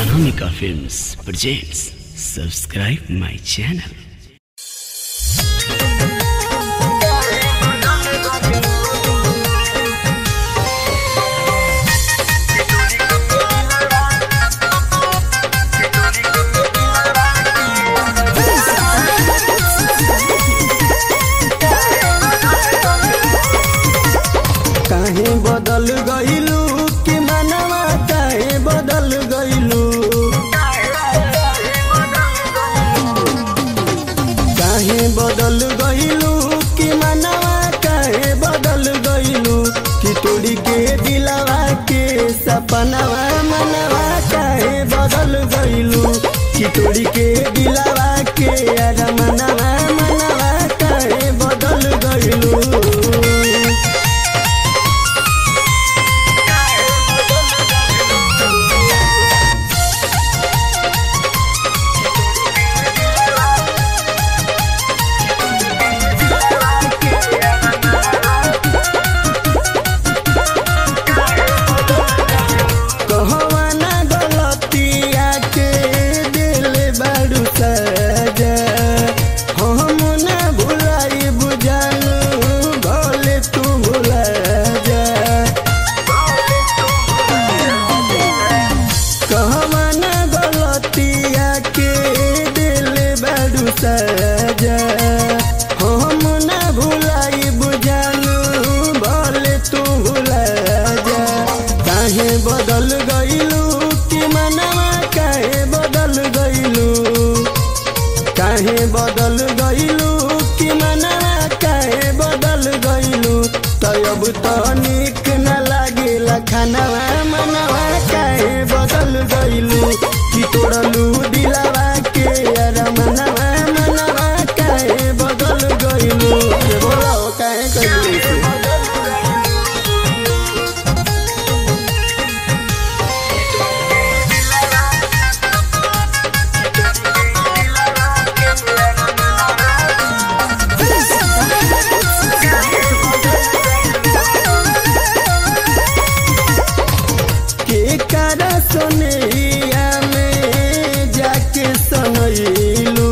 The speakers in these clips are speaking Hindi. Anamika films presents. Subscribe my channel. काहे बदल गईलू कि मनवा, काहे बदल गईलू, काहे बदल गईलू कि मनवा, काहे बदल गईलू कि तोड़ी के दिलवा के सपनावा मनवा, काहे बदल गईलू कि तोड़ी के दिलवा के अरमनवा मनवा, काहे बदल गईलू। बदल गईलू कि मनवा, काहे बदल गईलू, काहे बदल गईलू कि मनवा, काहे बदल गईलू। तब तो निक न लागेला खानवा मनवा, काहे बदल गईलू कि तोड़लू दिलवा के अरमनवा मनवा, काहे बदल गईलू। बोलो काहे गईलू। सोनैया में जाके सनैलू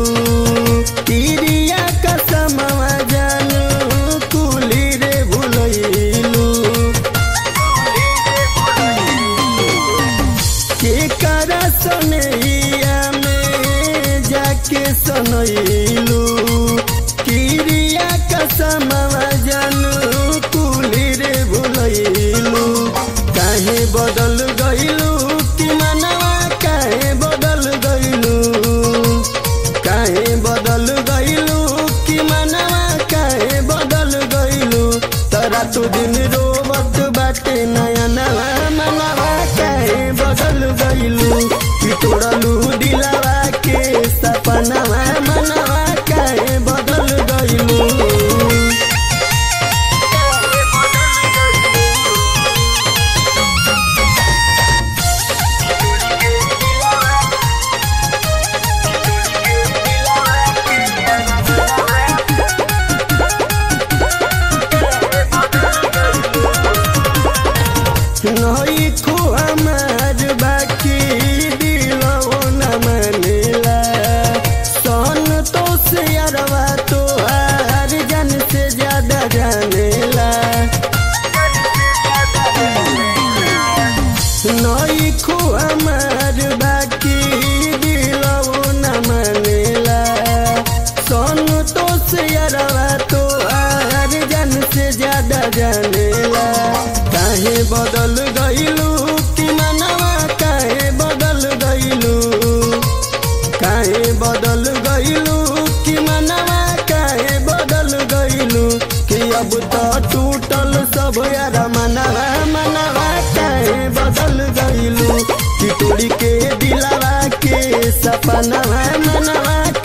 तिरिया कसमवा जानू कुली रे भुलैलू, केकरा सोनैया में जाके सनैलू तिरिया कसमवा जानू कुली रे भुलैलू। काहे बदल गईलू मनवा, काहे बदल गईलू, काहे बदल गईलू कि मनवा, काहे बदल गईलू। तोरा तू दिन रोवत बाटे नयनवा मनवा, काहे बदल गईलू कि तोड़लू दिलवा के सपनवा मनवा, काहे बदल गईलू। हमार बाकी दिलवा न मानेला, सोनू तो से यारवा तो हर जन से ज्यादा जानेला। काहे बदल गईलू कि मनवा, काहे बदल गईलू, काहे बदल गईलू कि मनवा, काहे बदल गईलू। कि अब तो टूटल सब यारा मनवा मनवा, काहे बदल गईलू कि तोड़ी के दिलवा के सपनवा मनवा।